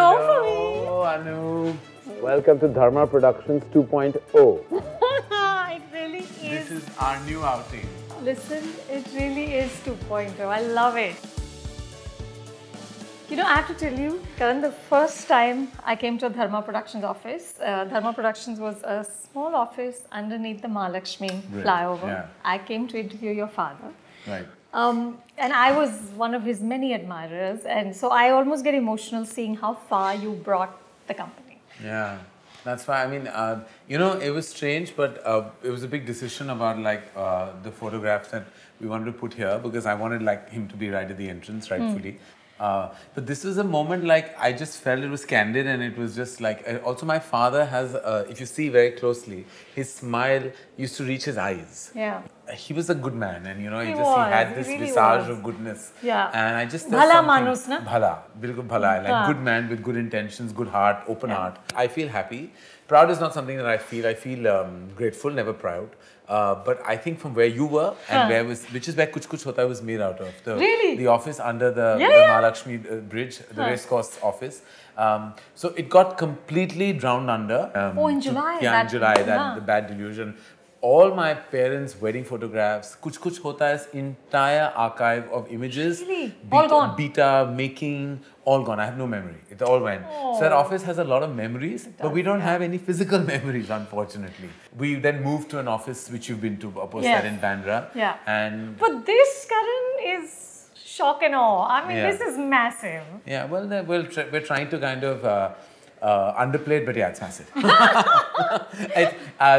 door for me. Oh, Anoop. Welcome to Dharma Productions 2.0. It really is. This is our new outing. Listen, it really is 2.0. I love it. You know, I have to tell you, Karan, the first time I came to a Dharma Productions office, Dharma Productions was a small office underneath the Mahalakshmi flyover. Yeah. I came to interview your father. Right. And I was one of his many admirers, and so I almost get emotional seeing how far you brought the company. Yeah, that's why, I mean, you know, it was strange, but it was a big decision about like the photographs that we wanted to put here, because I wanted like him to be right at the entrance, rightfully. But this was a moment like I just felt it was candid, and it was just like, also my father has, if you see very closely, his smile used to reach his eyes. Yeah. He was a good man, and you know, he had this really visage of goodness. Yeah. And I just... Bhala manus, na? Bhala. Bilkul bhala. Like good man with good intentions, good heart, open heart. I feel happy. Proud is not something that I feel. I feel grateful, never proud. But I think from where you were and where was, which is where Kuch Kuch Hota Hai was made out of. The office under the Mahalakshmi bridge, the racecourse office. So it got completely drowned under. In July. Yeah, in July, the bad delusion. All my parents' wedding photographs, Kuch Kuch Hota Hai's entire archive of images. Really? All gone? Beta, making, all gone. I have no memory. It all went. Oh. So that office has a lot of memories, but we don't have any physical memories, unfortunately. We then moved to an office which you've been to, that in Bandra. Yeah. And but this, Karan, is... shock and awe. I mean, this is massive. Yeah, well, we're trying to kind of underplay it, but yeah, it's massive.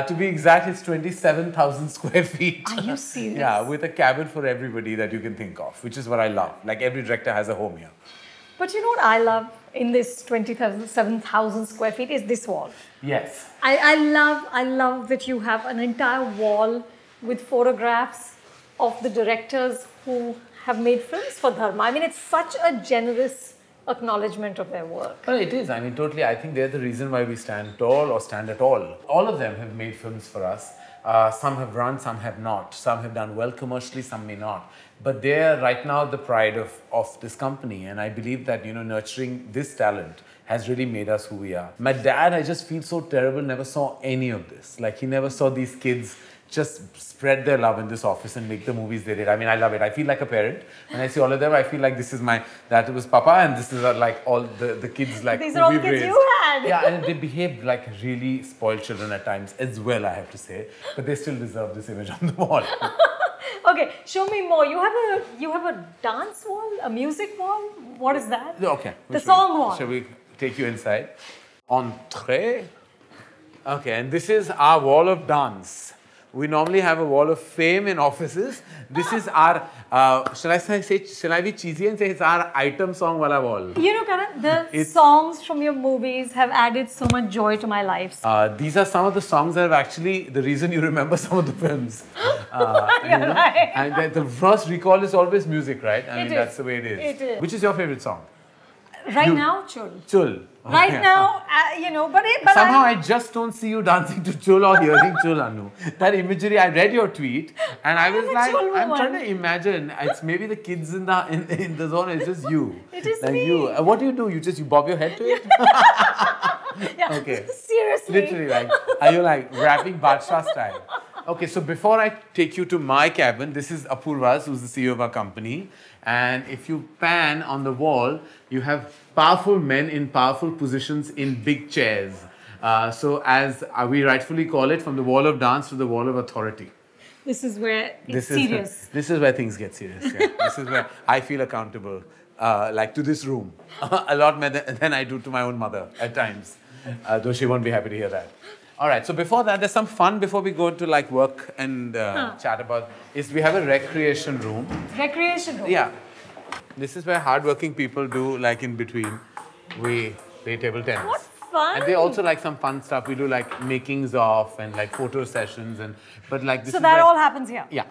To be exact, it's 27,000 square feet. Are you serious? Yeah, with a cabin for everybody that you can think of, which is what I love. Like, every director has a home here. But you know what I love in this 27,000 square feet is this wall. Yes. I love that you have an entire wall with photographs of the directors who have made films for Dharma. I mean, it's such a generous acknowledgement of their work. Well, it is. I mean, totally. I think they're the reason why we stand tall or stand at all. All of them have made films for us. Some have run, some have not. Some have done well commercially, some may not. But they're right now the pride of this company. And I believe that, you know, nurturing this talent has really made us who we are. My dad, I just feel so terrible, never saw any of this. Like, he never saw these kids just spread their love in this office and make the movies they did. I mean, I love it. I feel like a parent. When I see all of them, I feel like this is my... That was Papa, and this is like all the kids like... These are all the kids you had. Yeah, and they behaved like really spoiled children at times as well, I have to say. But they still deserve this image on the wall. Okay, show me more. You have a dance wall? A music wall? What is that? Okay. The song wall. Shall we take you inside? Entree. Okay, and this is our wall of dance. We normally have a wall of fame in offices. This is our, shall I be cheesy and say it's our item song wala wall. You know, Karan, the songs from your movies have added so much joy to my life. These are some of the songs that have actually, the reason you remember some of the films. You're right. And the first recall is always music, right? I mean, that's the way it is. It is. Which is your favorite song? Right now, Chul. Chul. Okay. Right now, you know, but somehow I just don't see you dancing to Chul or hearing Chul, Anu. That imagery, I read your tweet and I was like, I'm trying to imagine. It's maybe the kids in the zone, it's just you. It is like me. You. What do? You bob your head to it? Yeah, okay. Seriously. Literally, like, are you like rapping Badshah style? Okay, so before I take you to my cabin, this is Apurva's, who's the CEO of our company. And if you pan on the wall, you have powerful men in powerful positions in big chairs. So as we rightfully call it, from the wall of dance to the wall of authority. This is where it's serious. This is where things get serious. Yeah. This is where I feel accountable, like to this room, a lot more than I do to my own mother at times, though she won't be happy to hear that. All right, so before that, there's some fun before we go to like work and chat about is we have a recreation room. Recreation room? Yeah. This is where hardworking people do like in between. We play table tennis. What fun! And they also like some fun stuff. We do like makings of and like photo sessions and but like this. So that all happens here? Yeah.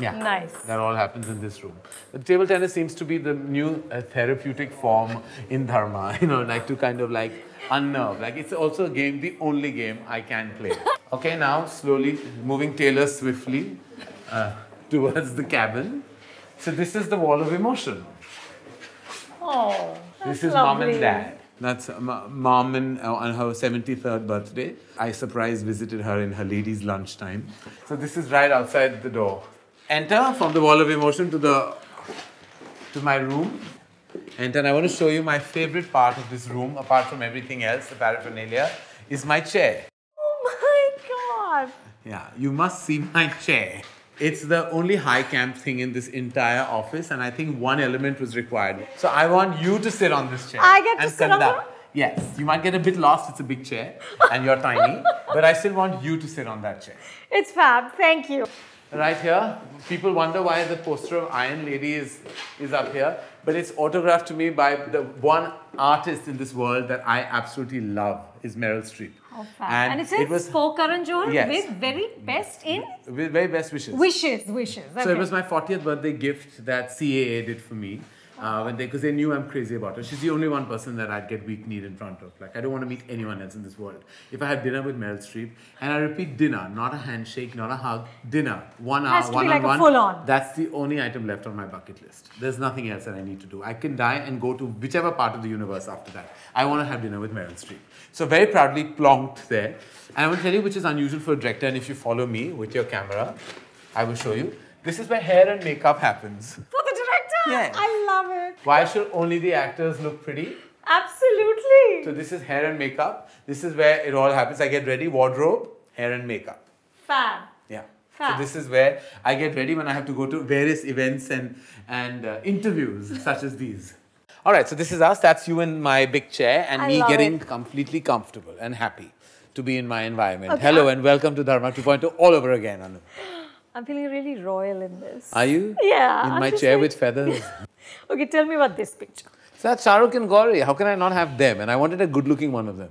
Yeah. Nice. That all happens in this room. But table tennis seems to be the new therapeutic form in Dharma, you know, like to kind of like unnerve. Like it's also a game, the only game I can play. Okay, now slowly moving Taylor swiftly towards the cabin. So this is the wall of emotion. Oh, that's lovely. This is mom and dad. That's mom and on her 73rd birthday. I surprise visited her in her ladies' lunchtime. So this is right outside the door. Enter from the wall of emotion to my room. And then I want to show you my favorite part of this room, apart from everything else, the paraphernalia, is my chair. Oh my God! Yeah, you must see my chair. It's the only high camp thing in this entire office, and I think one element was required. So I want you to sit on this chair. I get to sit on that? Yes. You might get a bit lost, it's a big chair, and you're tiny, but I still want you to sit on that chair. It's fab, thank you. Right here, people wonder why the poster of Iron Lady is up here, but it's autographed to me by the one artist in this world that I absolutely love, is Meryl Streep. Oh, and it says for Karan Johar, yes, with very best in? With very best wishes. Wishes. Okay. So it was my 40th birthday gift that CAA did for me, because they knew I'm crazy about her. She's the only one person that I'd get weak-kneed in front of. Like, I don't want to meet anyone else in this world. If I had dinner with Meryl Streep, and I repeat dinner, not a handshake, not a hug, dinner, 1 hour, one-on-one. Full-on. That's the only item left on my bucket list. There's nothing else that I need to do. I can die and go to whichever part of the universe after that. I want to have dinner with Meryl Streep. So very proudly plonked there. And I want to tell you, which is unusual for a director, and if you follow me with your camera, I will show you. This is where hair and makeup happens. Yes. I love it. Why should only the actors look pretty? Absolutely. So this is hair and makeup. This is where it all happens. I get ready, wardrobe, hair and makeup. Fab. Yeah. Fab. So this is where I get ready when I have to go to various events and interviews such as these. All right. So this is us. That's you in my big chair and me getting completely comfortable and happy to be in my environment. Okay. Hello and welcome to Dharma 2.0 all over again, Anu. I'm feeling really royal in this. Are you? Yeah. In my chair with feathers. Okay, tell me about this picture. So that's Shah Rukh and Gauri. How can I not have them? And I wanted a good-looking one of them.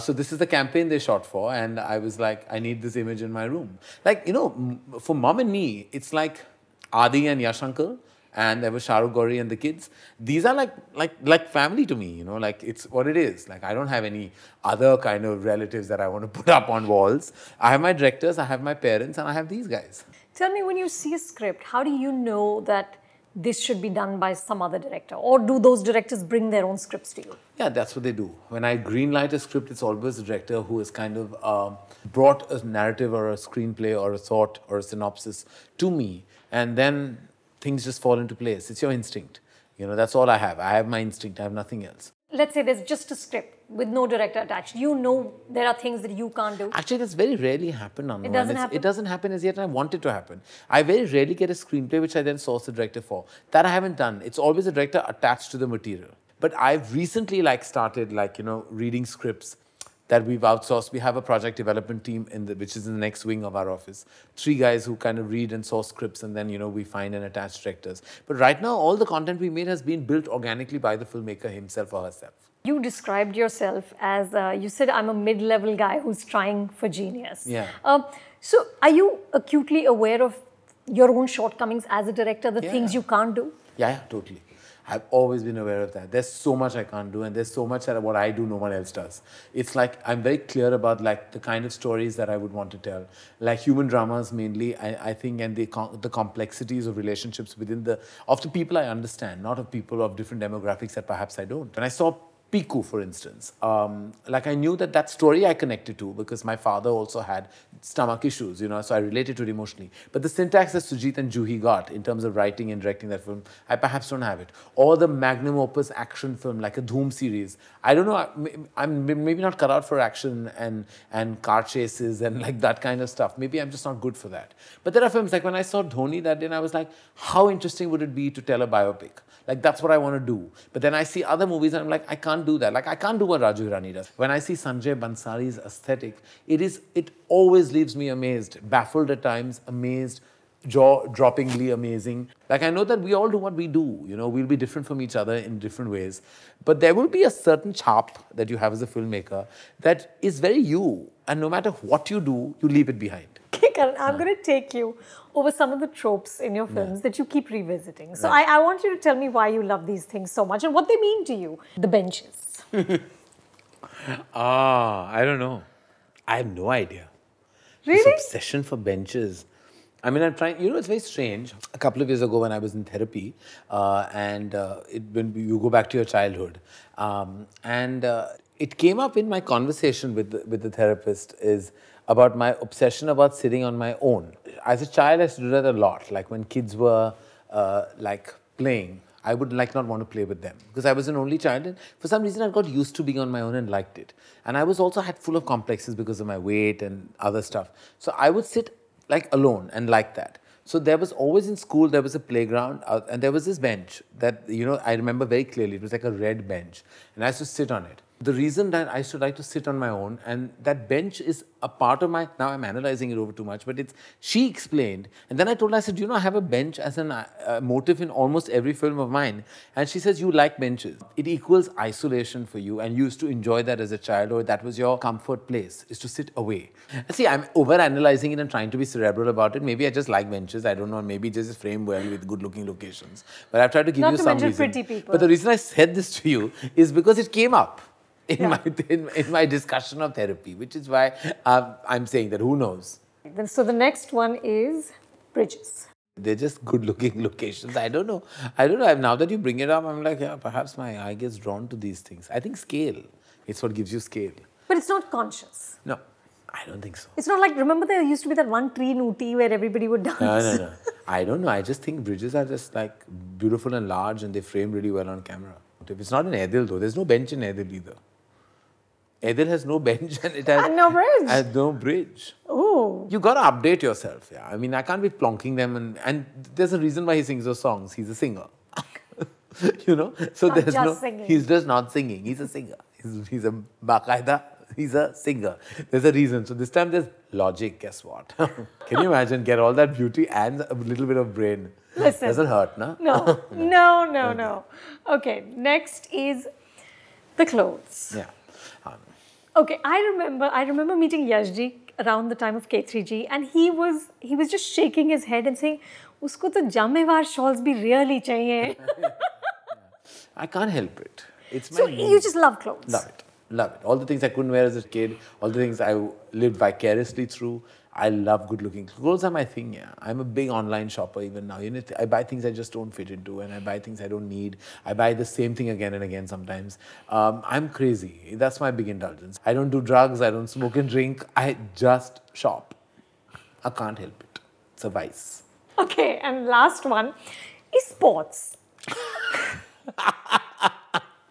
So this is the campaign they shot for. And I was like, I need this image in my room. Like, you know, for mom and me, it's like Adi and Yash uncle. And there was Shah Rukh, Gauri and the kids. These are like family to me, you know, like it's what it is. Like I don't have any other kind of relatives that I want to put up on walls. I have my directors, I have my parents, and I have these guys. Tell me, when you see a script, how do you know that this should be done by some other director? Or do those directors bring their own scripts to you? Yeah, that's what they do. When I greenlight a script, it's always the director who has kind of brought a narrative or a screenplay or a thought or a synopsis to me. And then things just fall into place. It's your instinct. You know, that's all I have. I have my instinct. I have nothing else. Let's say there's just a script with no director attached. You know there are things that you can't do. Actually, that's very rarely happened. It doesn't happen? It doesn't happen as yet, and I want it to happen. I very rarely get a screenplay which I then source the director for. That I haven't done. It's always a director attached to the material. But I've recently started reading scripts that we've outsourced. We have a project development team which is in the next wing of our office. 3 guys who kind of read and source scripts, and then, you know, we find and attach directors. But right now, all the content we made has been built organically by the filmmaker himself or herself. You described yourself as, you said, I'm a mid-level guy who's trying for genius. Yeah. So are you acutely aware of your own shortcomings as a director, the things you can't do? Yeah, totally. I've always been aware of that. There's so much I can't do, and there's so much that what I do, no one else does. It's like, I'm very clear about the kind of stories that I would want to tell. Like human dramas mainly, I think, and the complexities of relationships within of the people I understand, not of people of different demographics that perhaps I don't. When I saw Piku, for instance, I knew that story I connected to because my father also had stomach issues, you know, so I related to it emotionally. But the syntax that Sujit and Juhi got in terms of writing and directing that film, I perhaps don't have it. Or the magnum opus action film, like a Dhoom series. I don't know, I'm maybe not cut out for action and car chases and that kind of stuff. Maybe I'm just not good for that. But there are films, like when I saw Dhoni that day, and I was like, how interesting would it be to tell a biopic? Like, that's what I want to do. But then I see other movies and I'm like, I can't do that. Like, I can't do what Raju Hirani does. When I see Sanjay Bansali's aesthetic, it always leaves me amazed, baffled at times, amazed, jaw-droppingly amazing. Like, I know that we all do what we do, you know, we'll be different from each other in different ways. But there will be a certain chap that you have as a filmmaker that is very you. And no matter what you do, you leave it behind. Okay, Karan, I'm going to take you over some of the tropes in your films that you keep revisiting. So I want you to tell me why you love these things so much and what they mean to you. The benches. I don't know. I have no idea. Really? This obsession for benches. I mean, I'm trying, you know, it's very strange. A couple of years ago when I was in therapy, when you go back to your childhood, it came up in my conversation with the therapist is about my obsession about sitting on my own. As a child, I used to do that a lot. Like when kids were like playing, I would like not want to play with them because I was an only child, and for some reason I got used to being on my own and liked it. And I was also had full of complexes because of my weight and other stuff. So I would sit like alone and like that. So there was always in school, there was a playground and there was this bench that, you know, I remember very clearly. It was like a red bench and I used to sit on it. The reason that I used to like to sit on my own, and that bench is a part of my, now I'm analyzing it over too much, but it's, she explained, and then I told her, I said, you know, I have a bench as an motif in almost every film of mine. And she says, you like benches. It equals isolation for you, and you used to enjoy that as a child, or that was your comfort place, is to sit away. See, I'm over-analyzing it and trying to be cerebral about it. Maybe I just like benches, I don't know, maybe just frame well with good-looking locations. But I've tried to give you some reason. Not to mention pretty people. But the reason I said this to you is because it came up. In my discussion of therapy, which is why I'm saying that, who knows. So the next one is bridges. They're just good-looking locations. I don't know. Now that you bring it up, I'm like, yeah, perhaps my eye gets drawn to these things. I think scale. It's what gives you scale. But it's not conscious. No, I don't think so. It's not like, remember there used to be that one tree in Ooty where everybody would dance? No. I don't know. I just think bridges are just like beautiful and large, and they frame really well on camera. It's not in Aydil though. There's no bench in Aydil either. Aydil has no bench and it has... And no bridge. Has no bridge. Ooh. You got to update yourself, yeah. I mean, I can't be plonking them and there's a reason why he sings those songs. He's a singer. You know? So there's no... Singing. He's just not singing. He's a singer. He's a baqaida. He's a singer. There's a reason. So this time there's logic, guess what? Can you imagine? Get all that beauty and a little bit of brain. Listen. Doesn't hurt, no? No. No. Okay, next is the clothes. Yeah. Okay, I remember meeting Yashji around the time of K3G, and he was just shaking his head and saying, "Usko to jamevar shawls bhi really chahiye." I can't help it. It's my. So mood. You just love clothes. Love it. Love it. All the things I couldn't wear as a kid, all the things I lived vicariously through. I love good-looking clothes. Are my thing, yeah. I'm a big online shopper even now. You know, I buy things I just don't fit into, and I buy things I don't need. I buy the same thing again and again sometimes. I'm crazy. That's my big indulgence. I don't do drugs. I don't smoke and drink. I just shop. I can't help it. It's a vice. Okay, and last one is sports.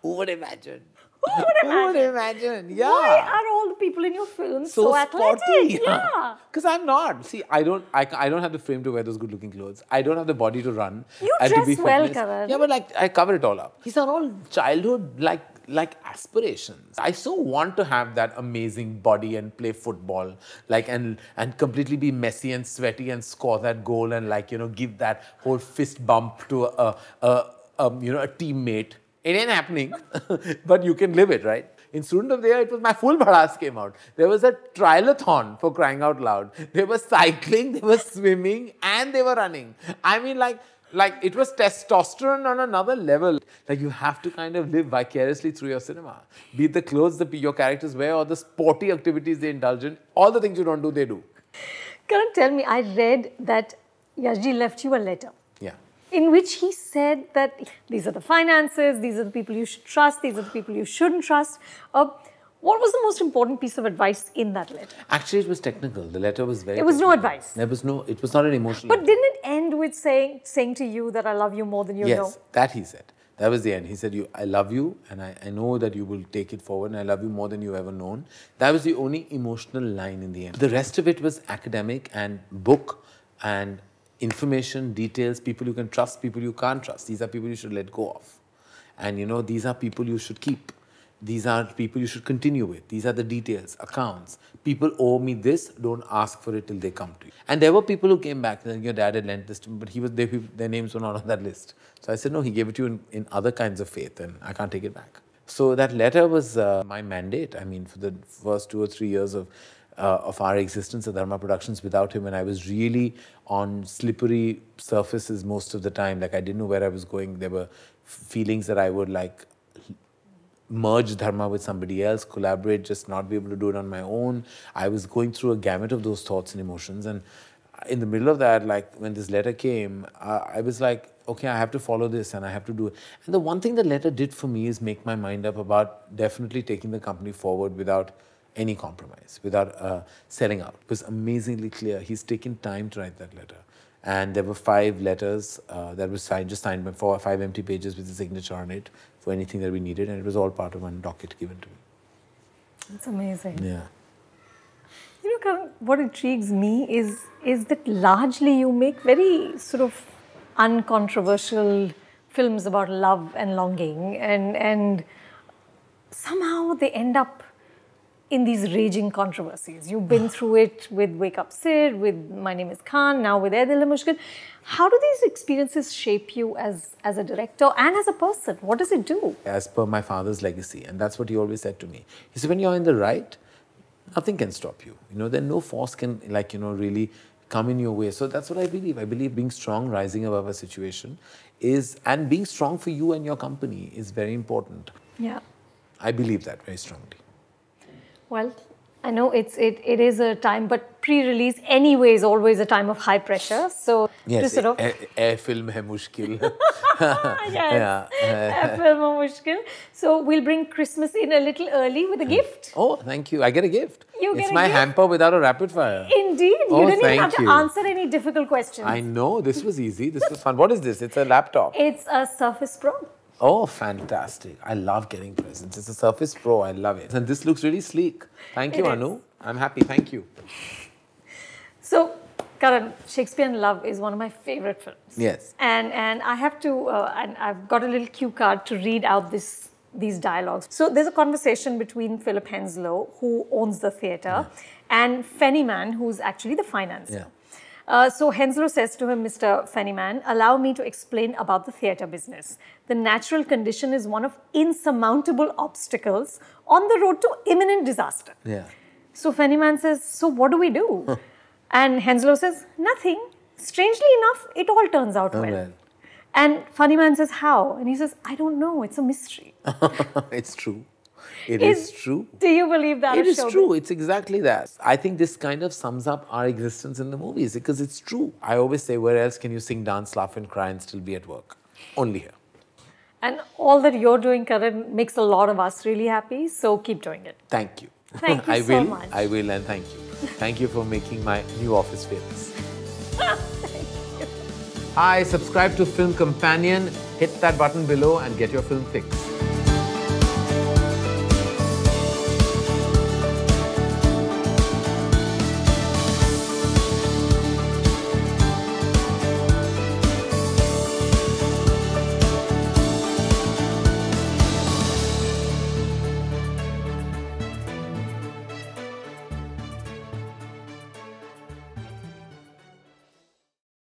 Who would imagine? Who would imagine? Yeah. Why are all the people in your films so athletic? Sporty. Yeah. Because I'm not. See, I don't have the frame to wear those good-looking clothes. I don't have the body to run. You dress well, Karan. Yeah, but like I cover it all up. These are all childhood like aspirations. I so want to have that amazing body and play football, like and completely be messy and sweaty and score that goal and like, you know, give that whole fist bump to a teammate. It ain't happening, but you can live it, right? In Student of the Year, it was my full badass came out. There was a triathlon, for crying out loud. They were cycling, they were swimming, and they were running. I mean, like it was testosterone on another level. Like, you have to kind of live vicariously through your cinema. Be it the clothes your characters wear, or the sporty activities they indulge in. All the things you don't do, they do. Karan, tell me, I read that Yashji left you a letter. Yeah. In which he said that these are the finances, these are the people you should trust, these are the people you shouldn't trust. What was the most important piece of advice in that letter? Actually, it was technical. The letter was very technical. No advice. It was not an emotional letter. But didn't it end with saying to you that I love you more than you know? Yes, that he said. That was the end. He said, I love you, and I know that you will take it forward, and I love you more than you've ever known. That was the only emotional line in the end. The rest of it was academic and book and information, details, people you can trust, people you can't trust. These are people you should let go of. And, you know, these are people you should keep. These are people you should continue with. These are the details, accounts. People owe me this, don't ask for it till they come to you. And there were people who came back and said, your dad had lent this to me, but their names were not on that list. So I said, no, he gave it to you in other kinds of faith, and I can't take it back. So that letter was my mandate. I mean, for the first 2 or 3 years of our existence at Dharma Productions without him, and I was really on slippery surfaces most of the time. Like, I didn't know where I was going. There were feelings that I would like merge Dharma with somebody else, collaborate, just not be able to do it on my own. I was going through a gamut of those thoughts and emotions, and in the middle of that, like when this letter came, I was like, okay, I have to follow this and I have to do it. And the one thing the letter did for me is make my mind up about definitely taking the company forward without any compromise, without selling out. It was amazingly clear. He's taken time to write that letter. And there were 5 letters that were signed, just signed by 4 or 5 empty pages with his signature on it for anything that we needed. And it was all part of one docket given to me. That's amazing. Yeah. You know, Karan, what intrigues me is that largely you make very sort of uncontroversial films about love and longing, and somehow they end up in these raging controversies. You've been through it with Wake Up Sid, with My Name is Khan, now with Aydila Mushkil. How do these experiences shape you as a director and as a person? What does it do? As per my father's legacy, and that's what he always said to me. He said, when you're in the right, nothing can stop you. You know, then no force can, like, you know, really come in your way. So that's what I believe. I believe being strong, rising above a situation is, and being strong for you and your company is very important. Yeah. I believe that very strongly. Well, I know it is a time, but pre-release anyway is always a time of high pressure. So yes, sort of film hai mushkil. Yes, film hai mushkil. So we'll bring Christmas in a little early with a gift. Oh, thank you. I get a gift. You get a gift. It's my hamper without a rapid fire. Indeed. Oh, you didn't even have to answer any difficult questions. I know. This was easy. This was fun. What is this? It's a laptop. It's a Surface Pro. Oh, fantastic. I love getting presents. It's a Surface Pro. I love it. And this looks really sleek. Thank you, Anu. I'm happy. Thank you. So, Karan, Shakespeare in Love is one of my favorite films. Yes. And I have to, and I've got a little cue card to read out these dialogues. So, there's a conversation between Philip Henslow, who owns the theatre, and Fenniman, who's actually the financier. Yeah. So Henslow says to him, Mr. Fenniman, allow me to explain about the theatre business. The natural condition is one of insurmountable obstacles on the road to imminent disaster. Yeah. So Fenniman says, so what do we do? Huh. And Henslow says, nothing. Strangely enough, it all turns out well. And Fenniman says, how? And he says, I don't know. It's a mystery. It's true. It is true. Do you believe that? It is true. It's exactly that. I think this kind of sums up our existence in the movies because it's true. I always say, where else can you sing, dance, laugh and cry and still be at work? Only here. And all that you're doing, Karan, makes a lot of us really happy. So keep doing it. Thank you. Thank you so much. I will and thank you. Thank you for making my new office famous. Thank you. Hi, subscribe to Film Companion. Hit that button below and get your film fix.